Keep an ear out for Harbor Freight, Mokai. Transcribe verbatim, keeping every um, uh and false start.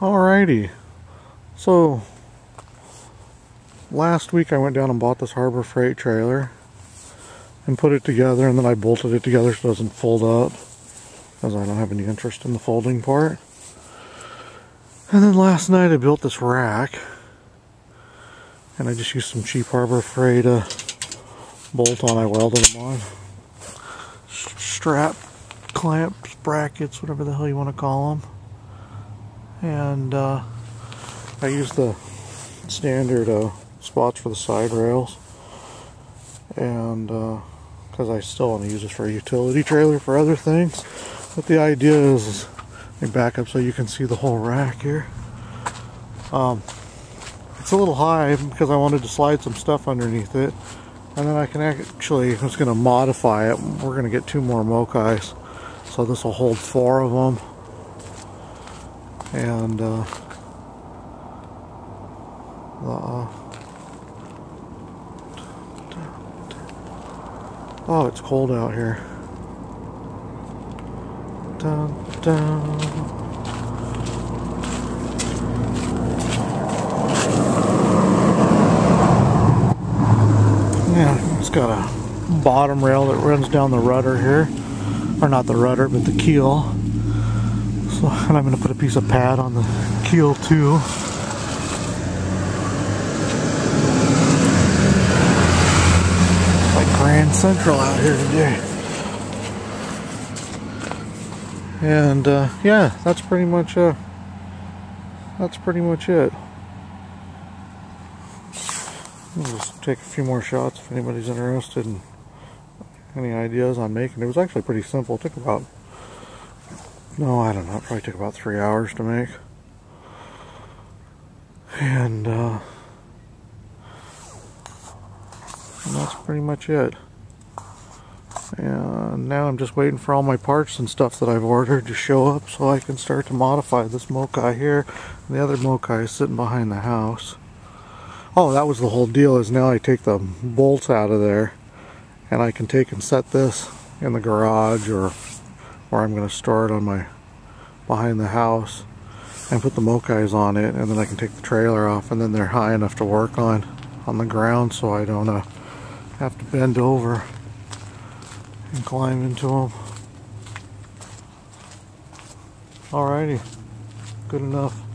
Alrighty, so last week I went down and bought this Harbor Freight trailer and put it together, and then I bolted it together so it doesn't fold up, because I don't have any interest in the folding part. And then last night I built this rack, and I just used some cheap Harbor Freight uh, bolt on. I welded them on. Strap, clamps, brackets, whatever the hell you want to call them. And uh, I use the standard uh, spots for the side rails, and because uh, I still want to use this for a utility trailer for other things, but the idea is, let me back up so you can see the whole rack here. Um, it's a little high because I wanted to slide some stuff underneath it, and then I can actually, I'm just going to modify it. We're going to get two more Mokais, so this will hold four of them. And uh, uh, oh, it's cold out here. Dun, dun. Yeah, it's got a bottom rail that runs down the rudder here, or not the rudder, but the keel. So, and I'm going to put a piece of pad on the keel too. It's like Grand Central out here today. And uh, yeah, that's pretty much uh, that's pretty much it. I'll just take a few more shots if anybody's interested in any ideas I'm making. It was actually pretty simple. It took about, no, I don't know, it probably took about three hours to make. And, uh, and that's pretty much it. And now I'm just waiting for all my parts and stuff that I've ordered to show up so I can start to modify this Mokai here. And the other Mokai is sitting behind the house. Oh, that was the whole deal, is now I take the bolts out of there and I can take and set this in the garage or where I'm going to store it on my behind the house and put the Mokais on it, and then I can take the trailer off, and then they're high enough to work on on the ground so I don't uh, have to bend over and climb into them. Alrighty, good enough.